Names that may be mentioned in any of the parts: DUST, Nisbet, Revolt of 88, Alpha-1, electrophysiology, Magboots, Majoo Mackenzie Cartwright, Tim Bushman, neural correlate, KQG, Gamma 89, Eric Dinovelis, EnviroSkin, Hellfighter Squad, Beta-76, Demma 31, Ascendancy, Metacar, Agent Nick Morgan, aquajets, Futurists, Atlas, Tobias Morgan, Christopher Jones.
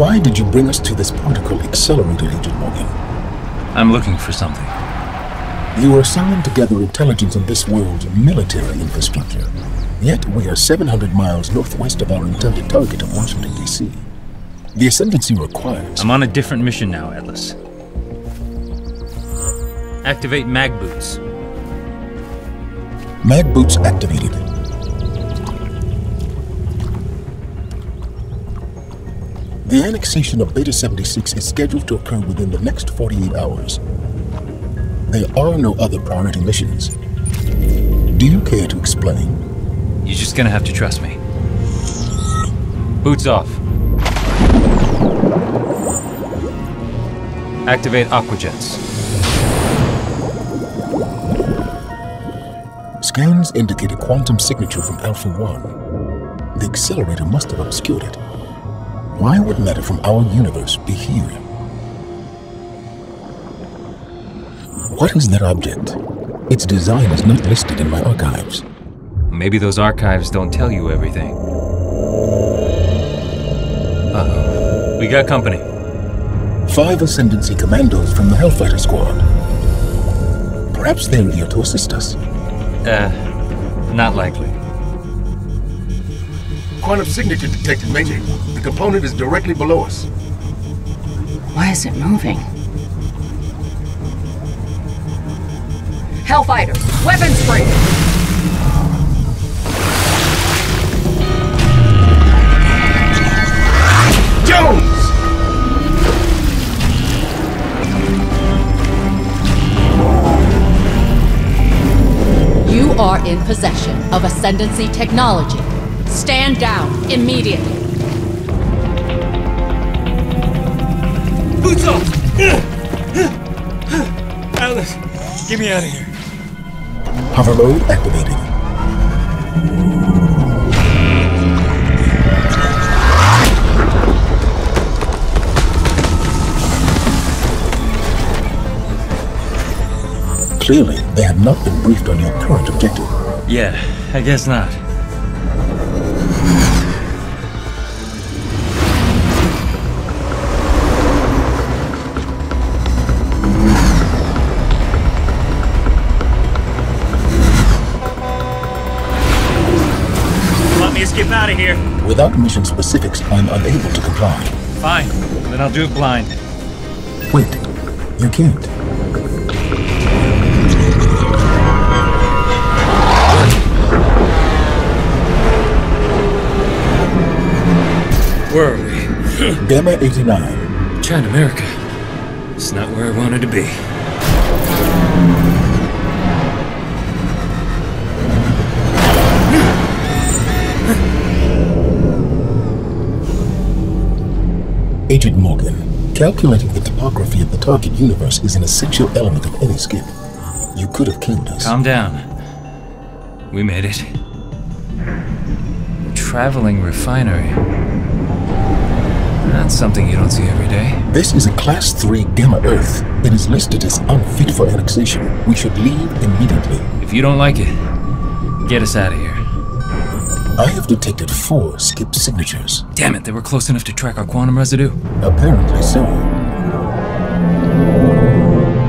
Why did you bring us to this particle accelerator, Agent Morgan? I'm looking for something. You were assigned to gather intelligence on this world's military infrastructure. Yet we are 700 miles northwest of our intended target of Washington, D.C. The Ascendancy requires... I'm on a different mission now, Atlas. Activate Magboots. Magboots activated. The annexation of Beta-76 is scheduled to occur within the next 48 hours. There are no other priority missions. Do you care to explain? You're just gonna have to trust me. Boots off. Activate aquajets. Scans indicate a quantum signature from Alpha-1. The accelerator must have obscured it. Why would matter from our universe be here? What is that object? Its design is not listed in my archives. Maybe those archives don't tell you everything. Uh-oh. We got company. 5 Ascendancy commandos from the Hellfighter Squad. Perhaps they're here to assist us. Not likely. Quantum signature detected, Major. The component is directly below us. Why is it moving? Hellfighter, weapons free! Jones! You are in possession of Ascendancy technology. Stand down immediately. Boots off! Atlas, get me out of here. Hover mode activated. Clearly, they have not been briefed on your current objective. Yeah, I guess not. Out of here. Without mission specifics, I'm unable to comply. Fine, then I'll do it blind. Wait, you can't. Where are we? Gamma 89. China, America. It's not where I wanted to be. Agent Morgan, calculating the topography of the target universe is an essential element of any skin. You could have killed us. Calm down. We made it. Traveling refinery. That's something you don't see every day. This is a Class 3 Gamma Earth. It is listed as unfit for annexation. We should leave immediately. If you don't like it, get us out of here. I have detected 4 skip signatures. Damn it, they were close enough to track our quantum residue? Apparently so.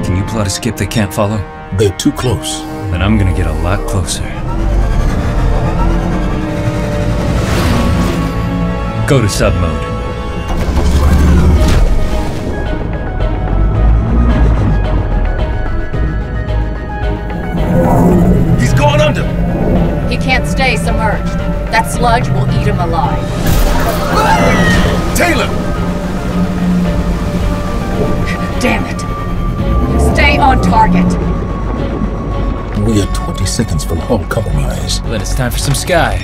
Can you plot a skip they can't follow? They're too close. Then I'm gonna get a lot closer. Go to sub mode. He's going under! He can't stay submerged. That sludge will eat him alive. Taylor! Damn it! Stay on target! We are 20 seconds from hull compromise. Then it's time for some sky.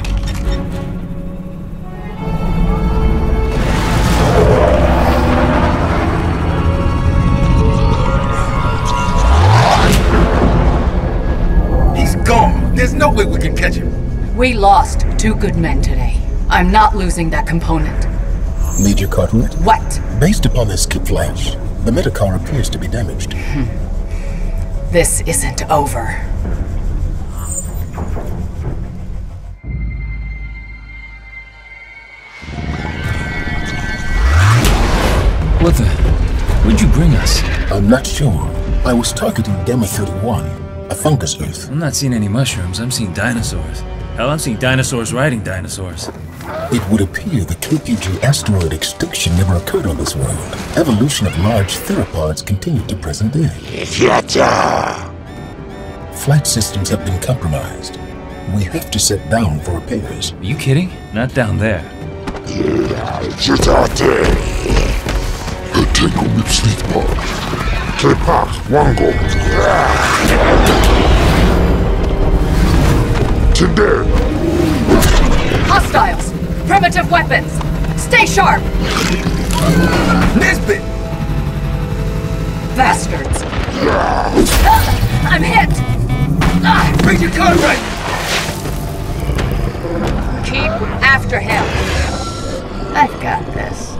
He's gone! There's no way we can catch him! We lost 2 good men today. I'm not losing that component. Major Cartwright? What? Based upon this skip flash, the Metacar appears to be damaged. This isn't over. What the? Where'd you bring us? I'm not sure. I was targeting Demma 31, a fungus Earth. I'm not seeing any mushrooms, I'm seeing dinosaurs. Hell, I'm seeing dinosaurs riding dinosaurs. It would appear the KQG asteroid extinction never occurred on this world. Evolution of large theropods continued to present day. Flight systems have been compromised. We have to sit down for repairs. Are you kidding? Not down there. Yeah, just out there. Head tangle with sleep box. K-pop, one go. Today. Hostiles! Primitive weapons! Stay sharp! Nisbet! Bastards! Yeah. Ah, I'm hit! Ah, bring your Conrad! Keep after him. I've got this.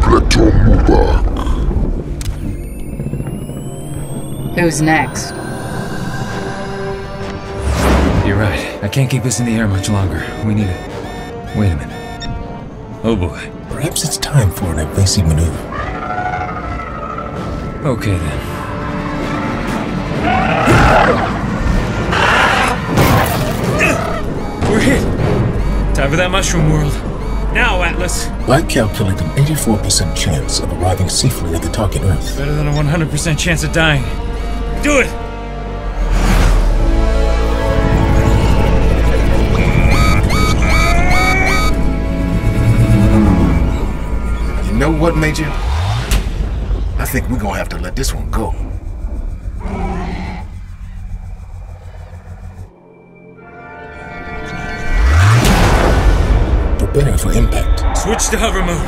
Plateau move back. Who's next? You're right. I can't keep this in the air much longer. We need it. Wait a minute. Oh boy. Perhaps it's time for an evasive maneuver. Okay, then. We're hit! Time for that mushroom world. Now, Atlas! I calculate an 84% chance of arriving safely at the target Earth. Better than a 100% chance of dying. Do it! You know what, Major? I think we're gonna have to let this one go. Preparing for impact. Switch to hover mode.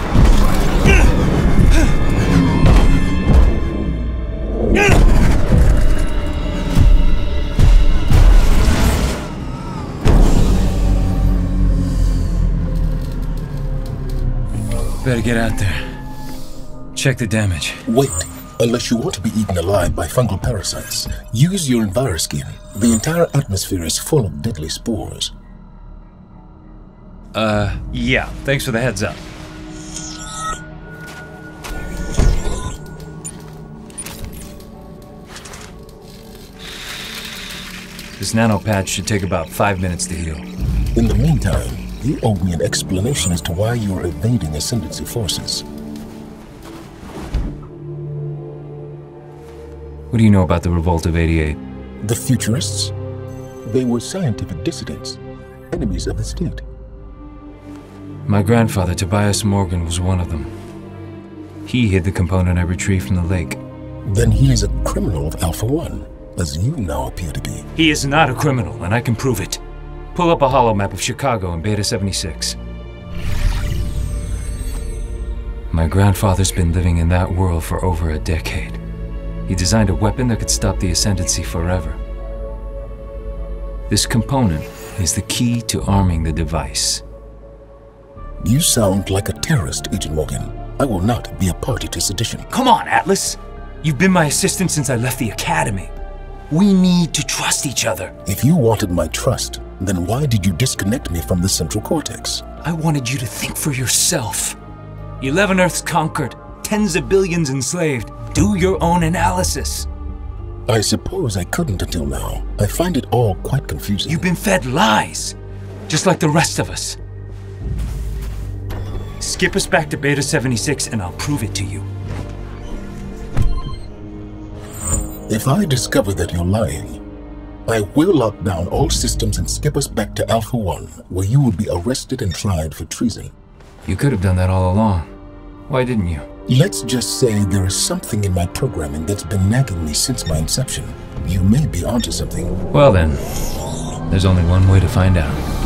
Better get out there. Check the damage. Wait. Unless you want to be eaten alive by fungal parasites, use your EnviroSkin. The entire atmosphere is full of deadly spores. Yeah. Thanks for the heads up. This nanopad should take about 5 minutes to heal. In the meantime, you owe me an explanation as to why you're evading Ascendancy forces. What do you know about the Revolt of 88? The Futurists? They were scientific dissidents, enemies of the state. My grandfather, Tobias Morgan, was one of them. He hid the component I retrieved from the lake. Then he is a criminal of Alpha-1, as you now appear to be. He is not a criminal, and I can prove it. Pull up a holomap of Chicago and Beta-76. My grandfather's been living in that world for over a decade. He designed a weapon that could stop the Ascendancy forever. This component is the key to arming the device. You sound like a terrorist, Agent Morgan. I will not be a party to sedition. Come on, Atlas! You've been my assistant since I left the Academy. We need to trust each other. If you wanted my trust, then why did you disconnect me from the central cortex? I wanted you to think for yourself. 11 Earths conquered, tens of billions enslaved. Do your own analysis. I suppose I couldn't until now. I find it all quite confusing. You've been fed lies, just like the rest of us. Skip us back to Beta 76 and I'll prove it to you. If I discover that you're lying, I will lock down all systems and skip us back to Alpha 1, where you will be arrested and tried for treason. You could have done that all along. Why didn't you? Let's just say there is something in my programming that's been nagging me since my inception. You may be onto something. Well then, there's only one way to find out.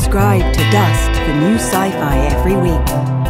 Subscribe to Dust for new sci-fi every week.